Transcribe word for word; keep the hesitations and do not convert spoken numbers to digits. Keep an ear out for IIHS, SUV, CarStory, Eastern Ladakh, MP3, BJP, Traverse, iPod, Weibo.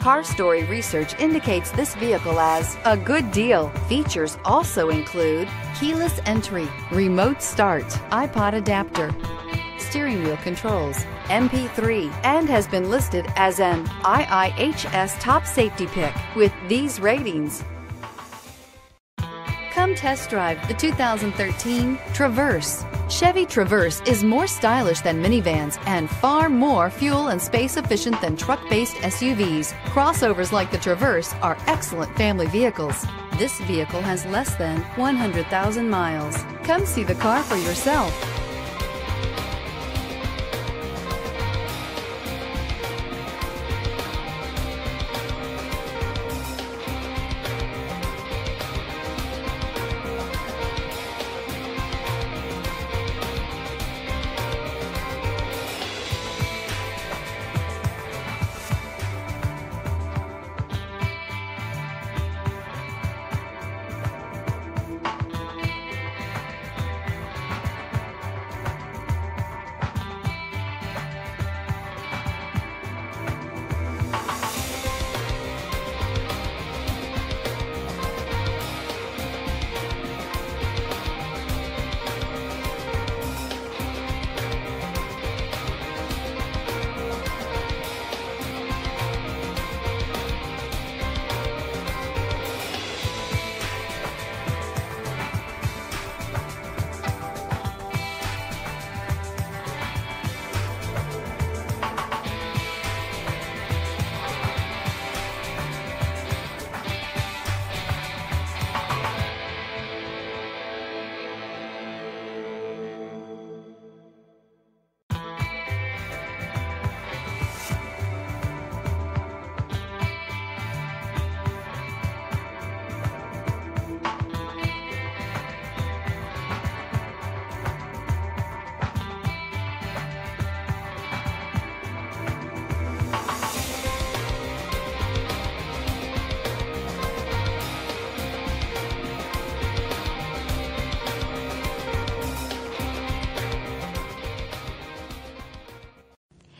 CarStory research indicates this vehicle as a good deal. Features also include keyless entry, remote start, iPod adapter, steering wheel controls, M P three, and has been listed as an I I H S top safety pick with these ratings. Come test drive the two thousand thirteen Traverse. Chevy Traverse is more stylish than minivans and far more fuel and space efficient than truck-based S U Vs. Crossovers like the Traverse are excellent family vehicles. This vehicle has less than one hundred thousand miles. Come see the car for yourself.